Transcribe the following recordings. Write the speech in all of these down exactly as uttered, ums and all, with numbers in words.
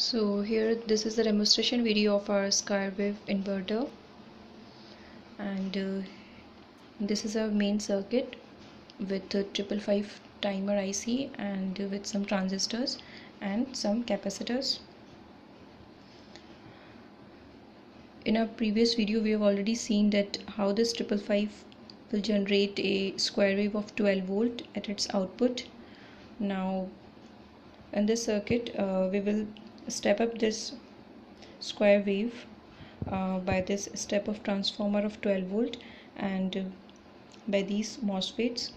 So here this is the demonstration video of our Skywave inverter, and uh, this is our main circuit with a five five five timer I C and with some transistors and some capacitors. In our previous video we have already seen that how this five five five will generate a square wave of twelve volt at its output. Now in this circuit uh, we will step up this square wave uh, by this step of transformer of twelve volt and uh, by these MOSFETs.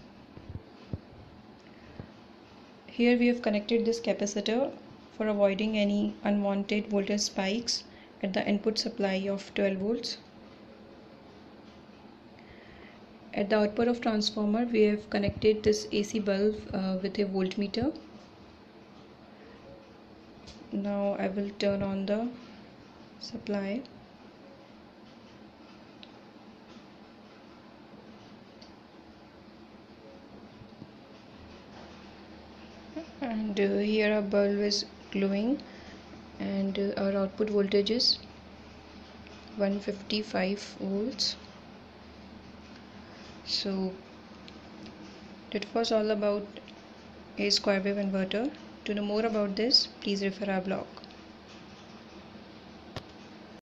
Here we have connected this capacitor for avoiding any unwanted voltage spikes at the input supply of twelve volts. At the output of transformer we have connected this A C bulb uh, with a voltmeter. Now I will turn on the supply. And uh, here our bulb is glowing, and uh, our output voltage is one fifty-five volts. So that was all about a square wave inverter. To know more about this, please refer our blog.